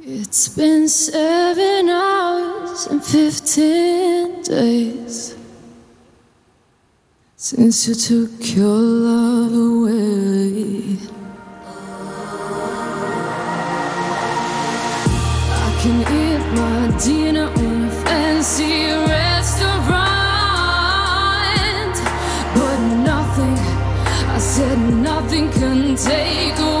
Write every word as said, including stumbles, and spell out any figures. It's been seven hours and fifteen days since you took your love away. I can eat my dinner in a fancy restaurant, but nothing, I said nothing can take away.